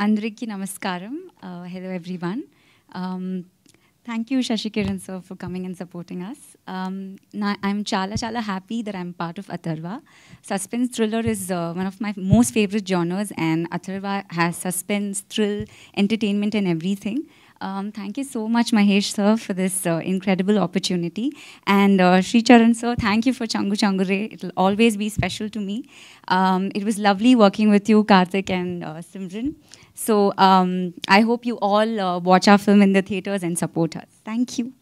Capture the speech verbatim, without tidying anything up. Andriki Namaskaram. Uh, hello, everyone. Um, thank you, Shashikiran sir, for coming and supporting us. Um, I'm chala chala happy that I'm part of Atharva. Suspense thriller is uh, one of my most favorite genres, and Atharva has suspense, thrill, entertainment, and everything. Um, thank you so much, Mahesh sir, for this uh, incredible opportunity. And uh, Sri Charan sir, thank you for Changu Changure. It'll always be special to me. Um, it was lovely working with you, Karthik and uh, Simran. So um, I hope you all uh, watch our film in the theaters and support us. Thank you.